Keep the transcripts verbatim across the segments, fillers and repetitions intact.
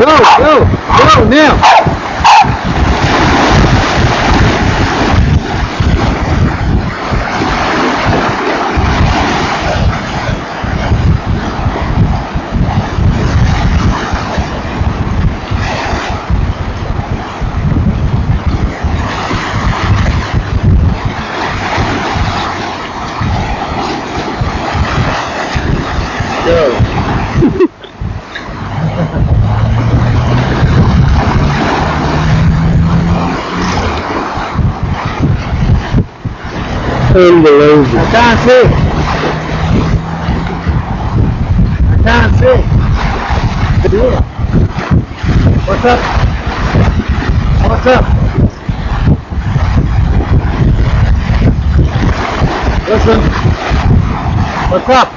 Go, go, go now! Unbelievable. I can't see. I can't see. Yeah. What's up? What's up? Listen. What's up?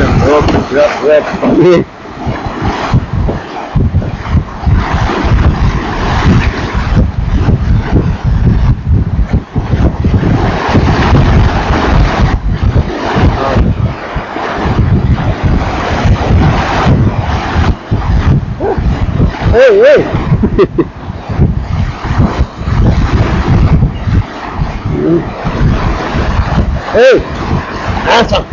Drop, drop, drop. Hey, hey! Hey! Awesome!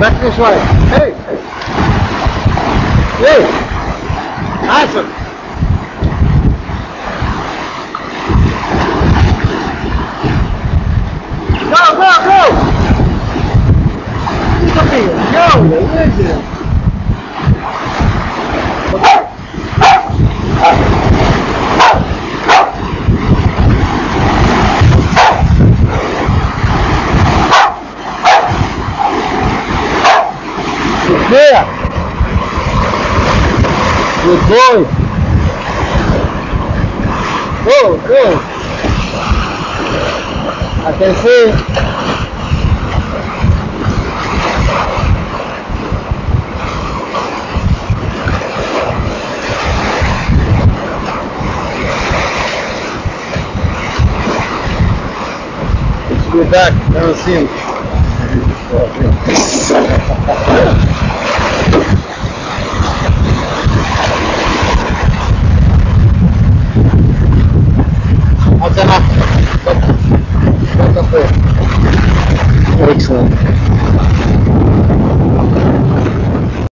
Back this way. Hey! Hey! Awesome! Go, go, go! Get up here. Go! Where's it? Yeah. Good boy. Go, go. I can see. Let's go back. I don't see him. Oh, What's up? What's up there? Which one?